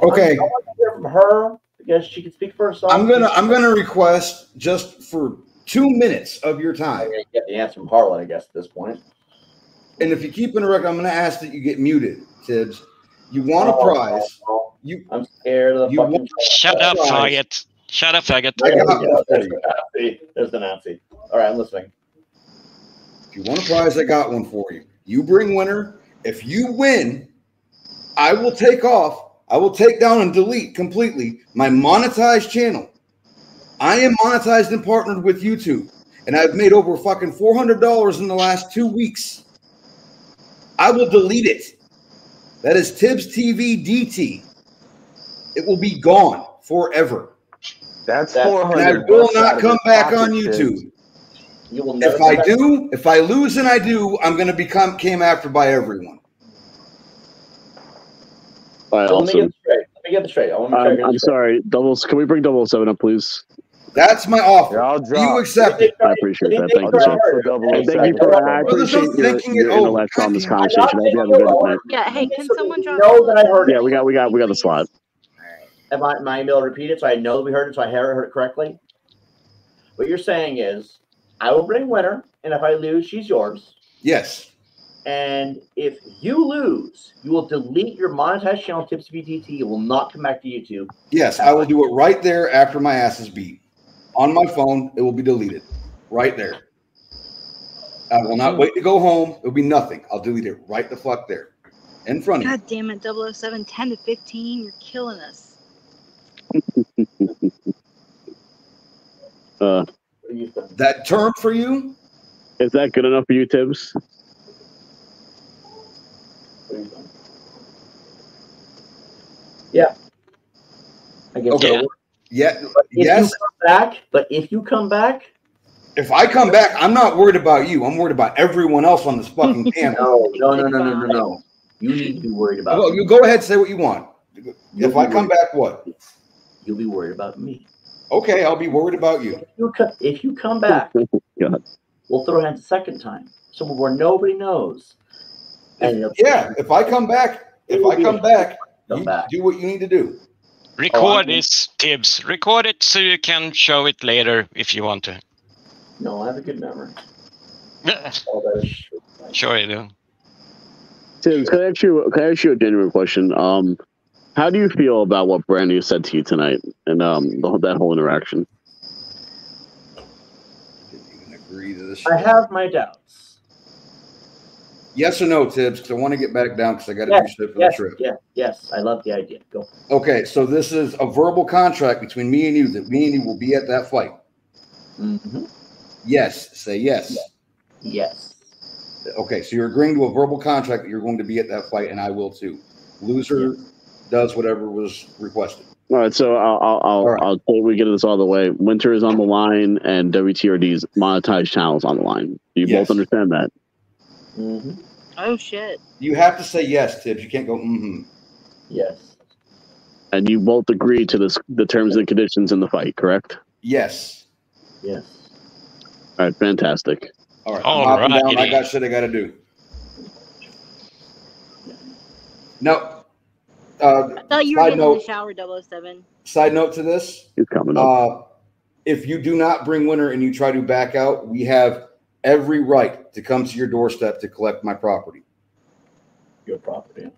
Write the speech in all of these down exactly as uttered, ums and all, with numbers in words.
Okay. I want to hear from her because she can speak for herself. I'm gonna I'm gonna request just for two minutes of your time. You get the answer from Harlan, I guess, at this point. And if you keep interrupting, I'm gonna ask that you get muted, Tibbs. You want oh, a prize. Oh, oh. You, I'm scared of the fucking shut up, faggot. Shut up, faggot. There's the Nazi. There's the Nazi. All right, I'm listening. If you want a prize, I got one for you. You bring winner. If you win, I will take off. I will take down and delete completely my monetized channel. I am monetized and partnered with YouTube, and I've made over fucking four hundred dollars in the last two weeks. I will delete it. That is Tibbs T V D T. It will be gone forever. That's four hundred dollars. And I will not come back on YouTube. You will never if I do, if I lose and I do, I'm going to become came after by everyone. All right, let, me get straight. let me get this straight. I want to um, get I'm straight. sorry. Doubles. Can we bring double oh seven up, please? That's my offer. Yeah, I'll drop. You accept it. I appreciate that. Thank you. Thank you for that. I appreciate your intellect on this conversation. I hope you have a good night. Yeah. Hey, can someone drop? Know that I heard it. Yeah, we got, we got, we got the slot. All right. Am I email repeated? So I know that we heard it. So I heard it correctly. What you're saying is, I will bring winner, and if I lose, she's yours. Yes. And if you lose, you will delete your monetized channel, Tibbs T V D T. It will not come back to YouTube. Yes, I will do it right there after my ass is beat. On my phone, it will be deleted. Right there. I will not wait to go home. It will be nothing. I'll delete it right the fuck there. In front of you. God damn it, double oh seven, ten to fifteen. You're killing us. uh. That term for you? Is that good enough for you, Tibbs? Yeah. I guess okay. So. Yeah. But if yes. You come back, but if you come back, if I come back, I'm not worried about you. I'm worried about everyone else on this fucking panel. no, no, no, no, no, no, no. You need to be worried about. Well, you go ahead and say what you want. You'll if I come back, what? You'll be worried about me. Okay, I'll be worried about you. If you, co if you come back, God. We'll throw hands a second time, somewhere where nobody knows. And if, yeah, if I come back, if I come back, come you back. do what you need to do. Record oh, this, Tibbs. Record it so you can show it later if you want to. No, I have a good memory. oh, sure you do. Tibbs, can I ask you, can I ask you a genuine question? Um, How do you feel about what Brandy said to you tonight and um, the, that whole interaction? I didn't even agree to this. I have my doubts. Yes or no, Tibbs? Because I want to get back down because I got to yes, do shit for yes, the trip. Yes, yes, I love the idea. Go. Okay, so this is a verbal contract between me and you that me and you will be at that fight. Mm-hmm. Yes. Say yes. Yes. Yes. Okay, so you're agreeing to a verbal contract that you're going to be at that fight, and I will too. Loser. Yes. Does whatever was requested. All right, so I'll I'll I'll, right. I'll tell you we get this all the way. Winter is on the line, and W T R D's monetized channels on the line. Do you yes. both understand that? Mm-hmm. Oh shit! You have to say yes, Tibbs. You can't go mm-hmm. Yes. And you both agree to this the terms and conditions in the fight, correct? Yes. Yes. All right, fantastic. All right, all I'm right. Down. I got shit I got to do. No. Uh, I thought you were getting note, in the shower, double oh seven. Side note to this. He's coming up. Uh, if you do not bring winner and you try to back out, we have every right to come to your doorstep to collect my property. Your property.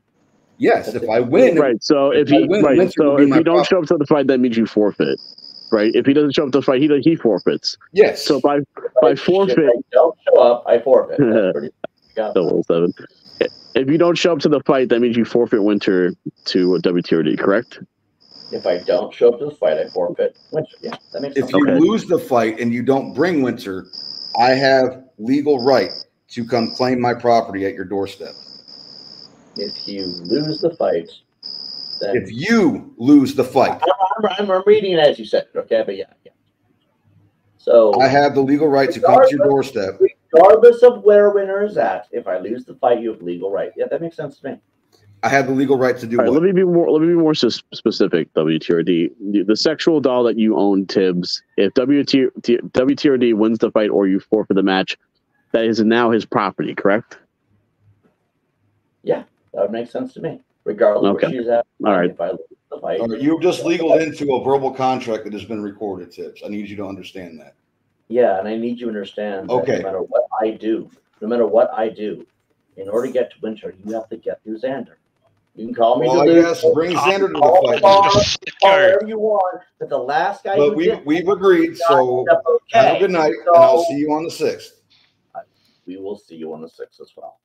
Yes, That's if it. I win. Right, so if, if he, win, right, so if you don't property. show up to the fight, that means you forfeit. Right? If he doesn't show up to the fight, he, he forfeits. Yes. So by, by forfeit. If I don't show up, I forfeit. double oh seven. If you don't show up to the fight, that means you forfeit Winter to a W T R D, correct? If I don't show up to the fight, I forfeit Winter. Yeah, that makes sense. If you okay. lose the fight and you don't bring Winter, I have legal right to come claim my property at your doorstep. If you lose the fight, then if you lose the fight, I'm, I'm, I'm reading it as you said, okay? But yeah, yeah. So I have the legal right to come to your doorstep. Regardless of where winner is at, if I lose the fight, you have legal right. Yeah, that makes sense to me. I have the legal right to do right, what? Let me be more. Let me be more specific. W T R D, the sexual doll that you own, Tibbs. If W T R D wins the fight or you forfeit the match, that is now his property. Correct? Yeah, that would make sense to me. regardless okay. of where she's at. All right. If I the fight, All right. You just legaled into a verbal contract that has been recorded, Tibbs. I need you to understand that. Yeah, and I need you to understand that okay. no matter what I do, no matter what I do, in order to get to Winter, you have to get through Xander. You can call me. Well, yes, bring Xander to the fight. Whatever you want, but the last guy. But we we've agreed. So okay. have a good night, so, and I'll see you on the sixth. We will see you on the sixth as well.